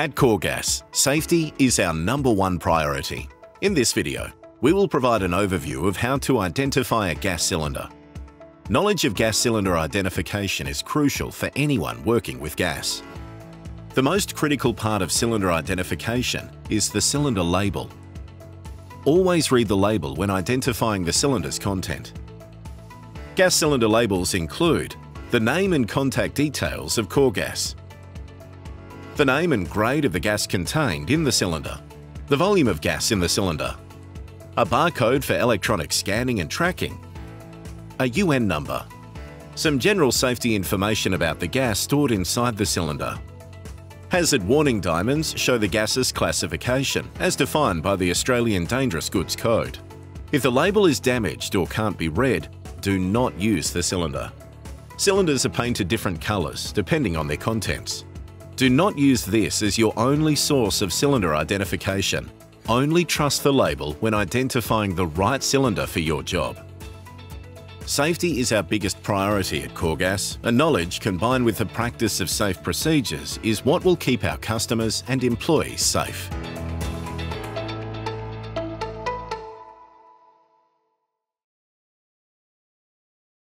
At Coregas, safety is our #1 priority. In this video, we will provide an overview of how to identify a gas cylinder. Knowledge of gas cylinder identification is crucial for anyone working with gas. The most critical part of cylinder identification is the cylinder label. Always read the label when identifying the cylinder's content. Gas cylinder labels include the name and contact details of Coregas, the name and grade of the gas contained in the cylinder, the volume of gas in the cylinder, a barcode for electronic scanning and tracking, a UN number, some general safety information about the gas stored inside the cylinder. Hazard warning diamonds show the gas's classification, as defined by the Australian Dangerous Goods Code. If the label is damaged or can't be read, do not use the cylinder. Cylinders are painted different colours depending on their contents. Do not use this as your only source of cylinder identification. Only trust the label when identifying the right cylinder for your job. Safety is our biggest priority at Coregas, and knowledge combined with the practice of safe procedures is what will keep our customers and employees safe.